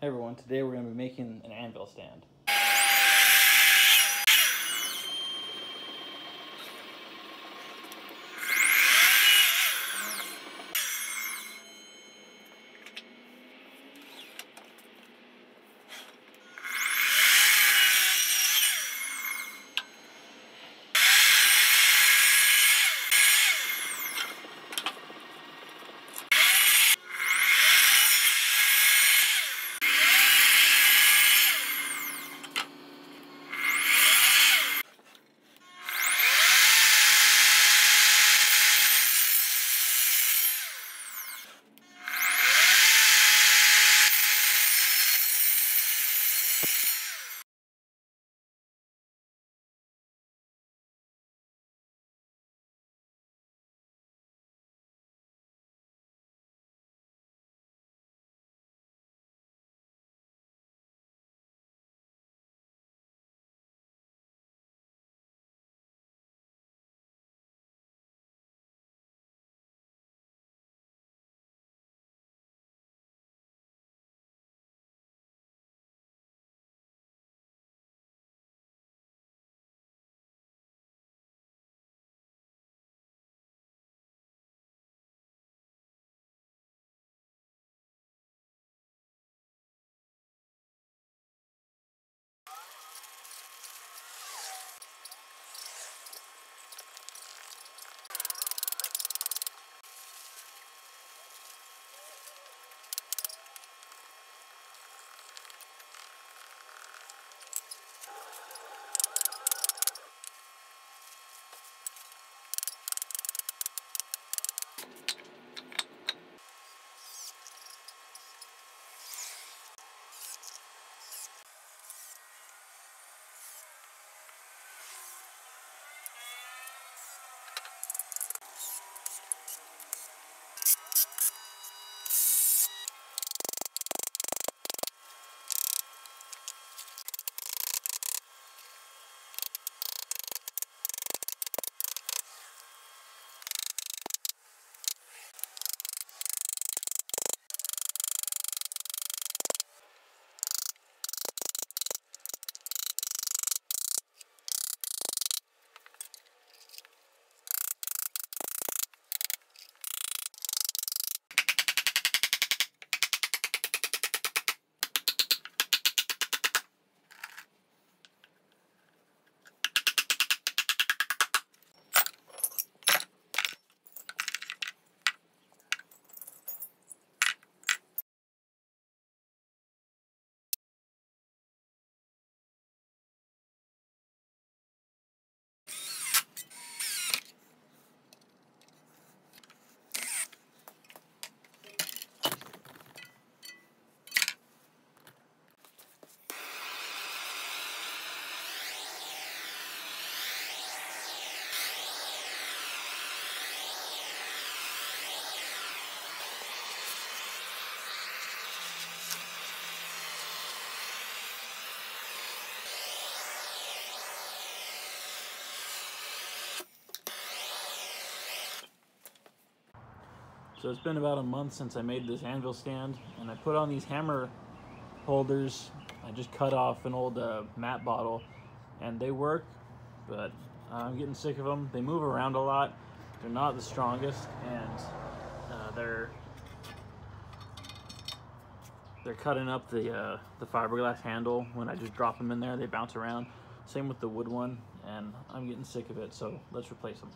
Hey everyone, today we're going to be making an anvil stand. So it's been about a month since I made this anvil stand, and I put on these hammer holders. I just cut off an old mat bottle, and they work, but I'm getting sick of them. They move around a lot. They're not the strongest, and they're cutting up the fiberglass handle. When I just drop them in there, they bounce around. Same with the wood one, and I'm getting sick of it, so let's replace them.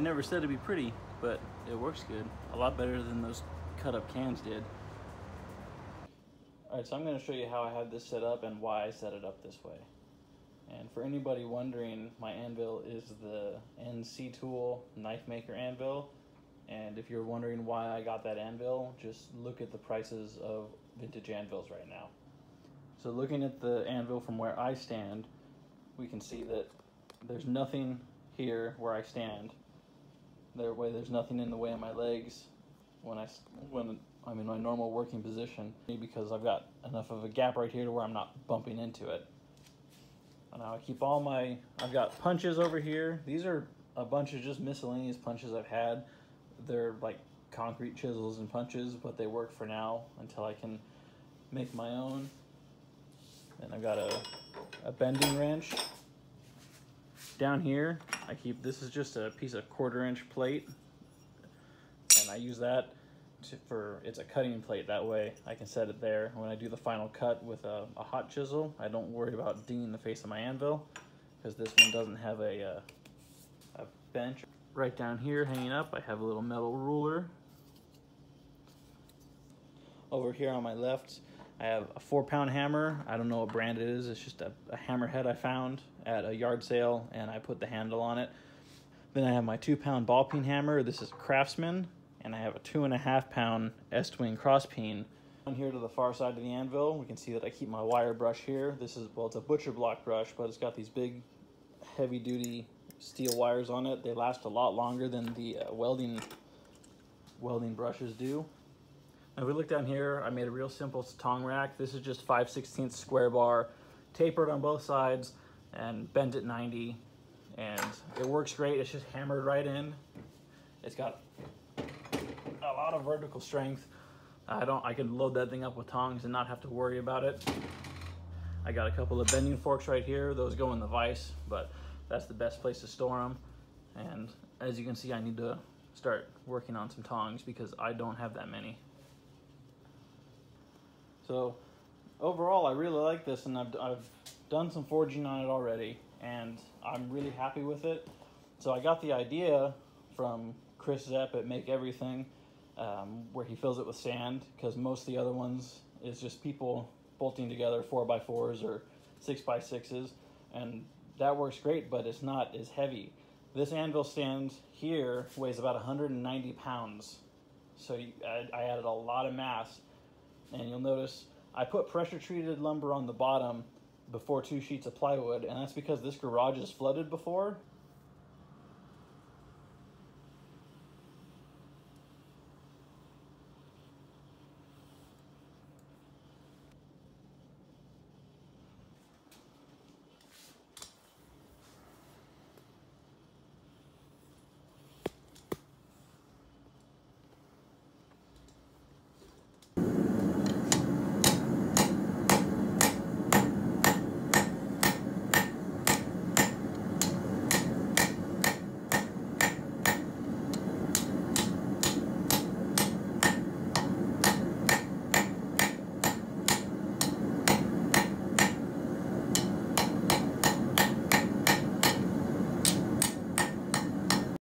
I never said it'd be pretty, but it works good. A lot better than those cut-up cans did. All right, so I'm going to show you how I have this set up and why I set it up this way. And for anybody wondering, my anvil is the NC Tool Knife Maker Anvil. And if you're wondering why I got that anvil, just look at the prices of vintage anvils right now. So looking at the anvil from where I stand, we can see that there's nothing here where I stand. That way there's nothing in the way of my legs when I'm in my normal working position, because I've got enough of a gap right here to where I'm not bumping into it. Now I keep all my, I've got punches over here. These are a bunch of just miscellaneous punches I've had. They're like concrete chisels and punches, but they work for now until I can make my own. And I've got a bending wrench. Down here, I keep, this is just a piece of quarter-inch plate, and I use that for, it's a cutting plate, that way I can set it there. When I do the final cut with a hot chisel, I don't worry about dinging the face of my anvil, because this one doesn't have a bench. Right down here, hanging up, I have a little metal ruler. Over here on my left, I have a 4-pound hammer. I don't know what brand it is. It's just a hammerhead I found at a yard sale, and I put the handle on it. Then I have my 2-pound ball peen hammer. This is Craftsman. And I have a 2.5-pound Estwing cross peen. On here to the far side of the anvil, we can see that I keep my wire brush here. This is, well, it's a butcher block brush, but it's got these big, heavy-duty steel wires on it. They last a lot longer than the welding brushes do. Now, if we look down here, I made a real simple tong rack. This is just 5/16 square bar, tapered on both sides, and bent at 90. And it works great. It's just hammered right in. It's got a lot of vertical strength. I can load that thing up with tongs and not have to worry about it. I got a couple of bending forks right here. Those go in the vise, but that's the best place to store them. And as you can see, I need to start working on some tongs because I don't have that many. So overall, I really like this, and I've done some forging on it already, and I'm really happy with it. So I got the idea from Chris Zepp at Make Everything, where he fills it with sand, because most of the other ones is just people bolting together 4x4s or 6x6s, and that works great, but it's not as heavy. This anvil stand here weighs about 190 pounds, so I added a lot of mass, and you'll notice I put pressure-treated lumber on the bottom before 2 sheets of plywood, and that's because this garage is flooded before,